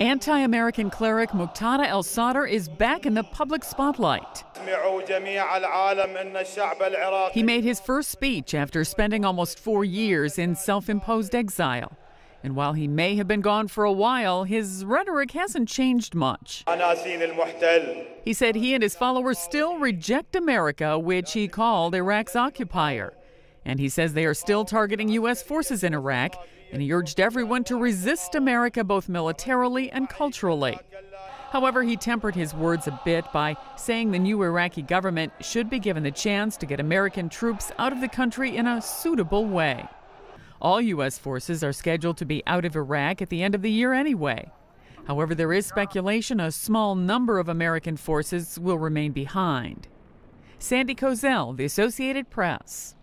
Anti-American cleric Muqtada al-Sadr is back in the public spotlight. He made his first speech after spending almost 4 years in self-imposed exile. And while he may have been gone for a while, his rhetoric hasn't changed much. He said he and his followers still reject America, which he called Iraq's occupier. And he says they are still targeting U.S. forces in Iraq, and he urged everyone to resist America both militarily and culturally. However, he tempered his words a bit by saying the new Iraqi government should be given the chance to get American troops out of the country in a suitable way. All U.S. forces are scheduled to be out of Iraq at the end of the year anyway. However, there is speculation a small number of American forces will remain behind. Sandy Cozell, The Associated Press.